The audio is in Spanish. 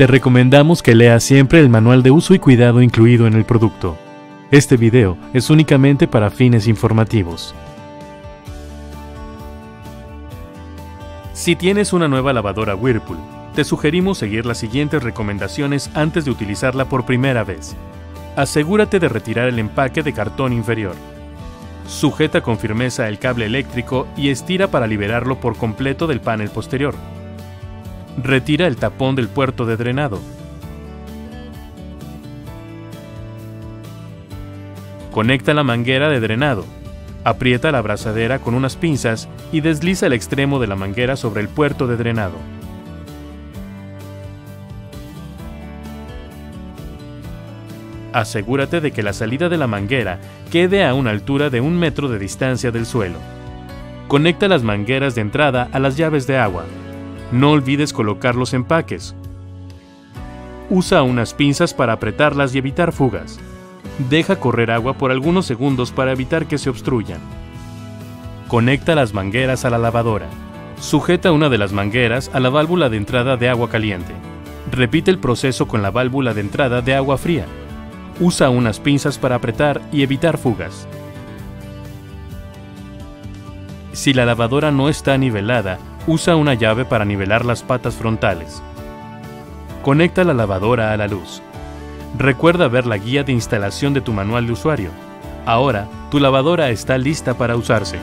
te recomendamos que leas siempre el manual de uso y cuidado incluido en el producto. Este video es únicamente para fines informativos. Si tienes una nueva lavadora Whirlpool, te sugerimos seguir las siguientes recomendaciones antes de utilizarla por primera vez. Asegúrate de retirar el empaque de cartón inferior. Sujeta con firmeza el cable eléctrico y estira para liberarlo por completo del panel posterior. Retira el tapón del puerto de drenado. Conecta la manguera de drenado. Aprieta la abrazadera con unas pinzas y desliza el extremo de la manguera sobre el puerto de drenado. Asegúrate de que la salida de la manguera quede a una altura de 1 metro de distancia del suelo. Conecta las mangueras de entrada a las llaves de agua. No olvides colocar los empaques. Usa unas pinzas para apretarlas y evitar fugas. Deja correr agua por algunos segundos para evitar que se obstruyan. Conecta las mangueras a la lavadora. Sujeta una de las mangueras a la válvula de entrada de agua caliente. Repite el proceso con la válvula de entrada de agua fría. Usa unas pinzas para apretar y evitar fugas. Si la lavadora no está nivelada, usa una llave para nivelar las patas frontales. Conecta la lavadora a la luz. Recuerda ver la guía de instalación de tu manual de usuario. Ahora, tu lavadora está lista para usarse.